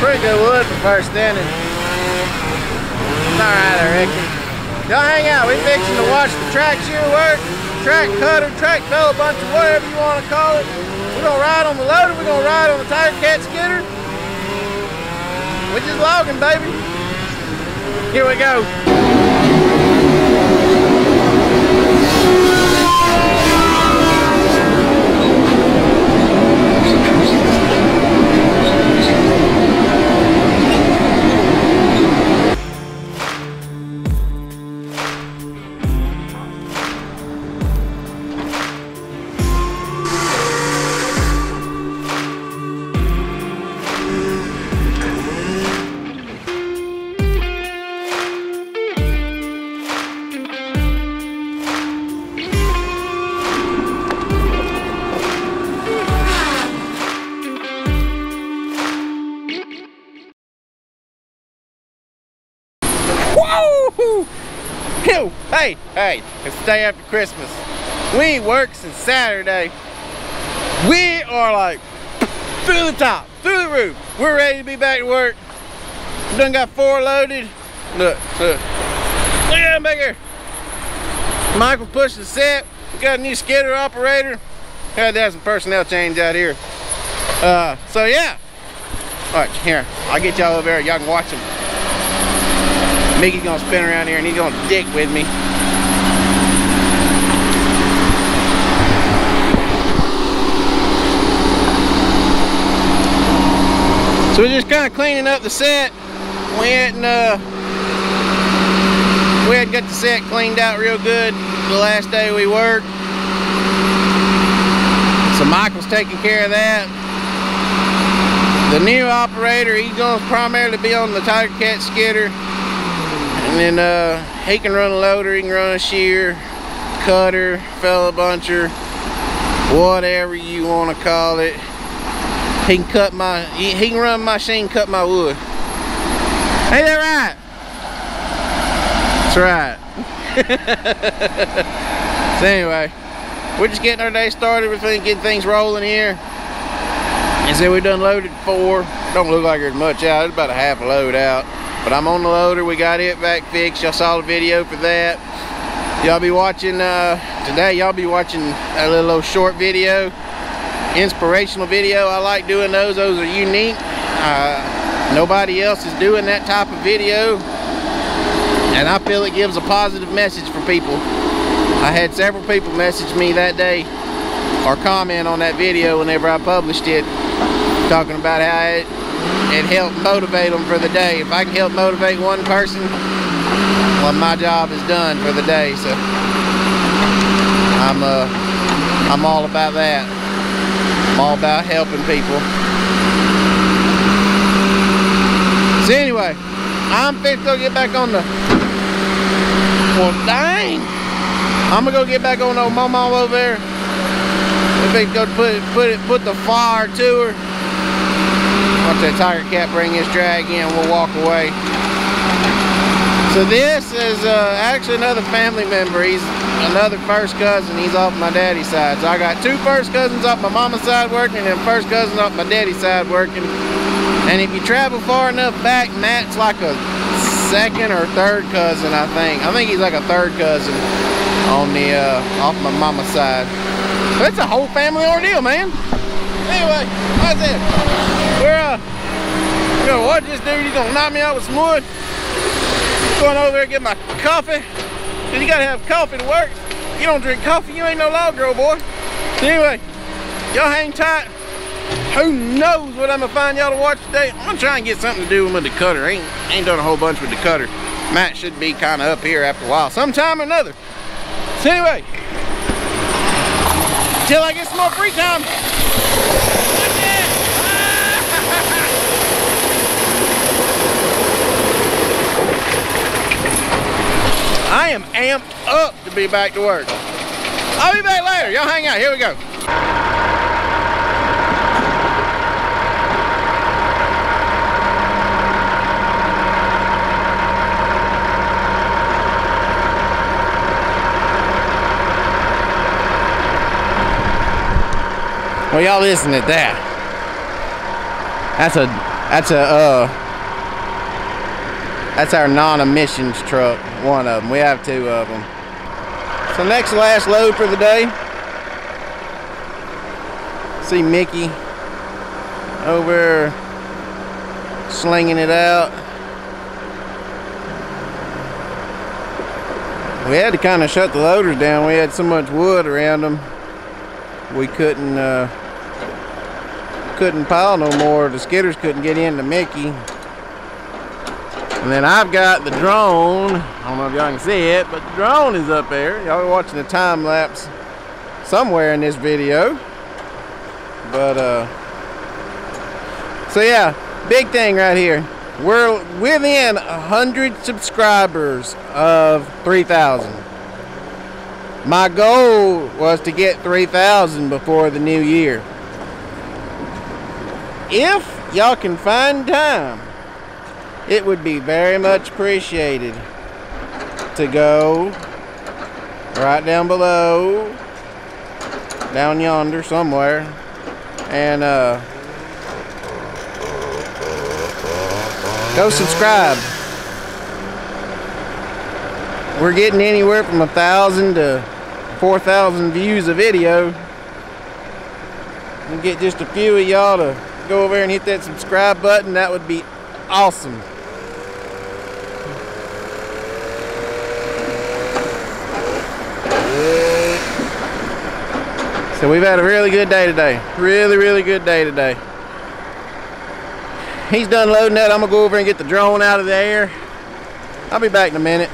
pretty good wood for first inning. It's alright, I reckon. Y'all hang out. We're fixing to watch the track shear work, track cutter, track fella bunch, whatever you want to call it. We're going to ride on the loader. We're going to ride on the Tigercat skidder. We're just logging, baby. Here we go. Hey, it's the day after Christmas. We ain't worked since Saturday. We are like through the top, through the roof. We're ready to be back to work. We done got four loaded. Look at him back here. Michael pushed the set. We got a new skidder operator. Had to have some personnel change out here. So yeah. All right, here, I'll get y'all over there. Y'all can watch him. Mickey's gonna spin around here and he's gonna dick with me. So we're just kind of cleaning up the set. We hadn't got the set cleaned out real good the last day we worked. So Michael's taking care of that. The new operator, he's gonna primarily be on the Tigercat skidder. And then he can run a loader, he can run a shear, cutter, fella buncher, whatever you want to call it. He can cut my, he can run my machine, cut my wood. Ain't that right? That's right. So anyway, we're just getting our day started. We're getting things rolling here. And so we done loaded four. Don't look like there's much out. It's about a half a load out. But I'm on the loader. We got it back fixed. Y'all saw the video for that. Y'all be watching today. Y'all be watching a little old short video, inspirational video. I like doing those. Those are unique. Nobody else is doing that type of video, and I feel it gives a positive message for people. I had several people message me that day or comment on that video whenever I published it, talking about how it helped motivate them for the day. If I can help motivate one person, well, my job is done for the day. So I'm all about that. I'm all about helping people. So anyway, I'm fixing to get back on the, well, dang, I'm gonna go get back on old Momo over there. We're fixing to go put the fire to her. Watch that Tigercat bring his drag in, we'll walk away. So this is actually another family member. He's another first cousin. He's off my daddy's side. So I got two first cousins off my mama's side working and first cousin off my daddy's side working. And if you travel far enough back, Matt's like a second or third cousin, I think. I think he's like a third cousin on the off my mama's side. So it's a whole family ordeal, man. Anyway, like I said, we're gonna watch this dude. He's gonna knock me out with some wood. I'm going over there and get my coffee. Cause you gotta have coffee to work. You don't drink coffee, you ain't no log girl, boy. So anyway, y'all hang tight. Who knows what I'm gonna find y'all to watch today. I'm gonna try and get something to do with the cutter. I ain't done a whole bunch with the cutter. Matt should be kinda up here after a while, sometime or another. So anyway, till I get some more free time. I am amped up to be back to work. I'll be back later. Y'all hang out. Here we go. Well, y'all listen to that. That's a That's our non-emissions truck, one of them. We have two of them. So next last load for the day. See Mickey over slinging it out. We had to kind of shut the loaders down. We had so much wood around them, we couldn't pile no more. The skidders couldn't get into Mickey. And then I've got the drone. I don't know if y'all can see it, but the drone is up there. Y'all are watching a time lapse somewhere in this video. But so yeah, big thing right here. We're within 100 subscribers of 3,000. My goal was to get 3,000 before the new year. If y'all can find time, it would be very much appreciated to go right down below, down yonder somewhere, and go subscribe. We're getting anywhere from 1,000 to 4,000 views a video. We get just a few of y'all to go over and hit that subscribe button. That would be awesome. So we've had a really good day today. Really good day today. He's done loading that. I'm gonna go over and get the drone out of the air. I'll be back in a minute.